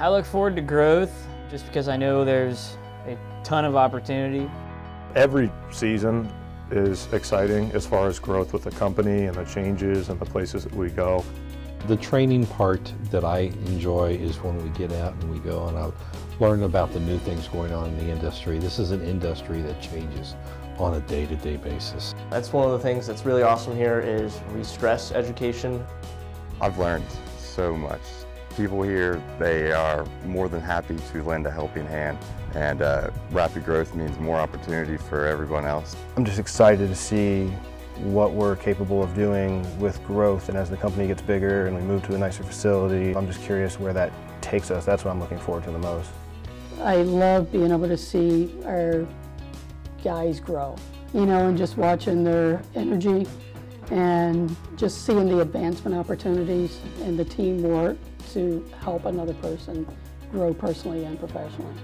I look forward to growth just because I know there's a ton of opportunity. Every season is exciting as far as growth with the company and the changes and the places that we go. The training part that I enjoy is when we get out and we go and I learn about the new things going on in the industry. This is an industry that changes on a day-to-day basis. That's one of the things that's really awesome here is re-stress education. I've learned so much. People here, they are more than happy to lend a helping hand, and rapid growth means more opportunity for everyone else. I'm just excited to see what we're capable of doing with growth, and as the company gets bigger and we move to a nicer facility, I'm just curious where that takes us. That's what I'm looking forward to the most. I love being able to see our guys grow, you know, and just watching their energy and just seeing the advancement opportunities and the teamwork to help another person grow personally and professionally.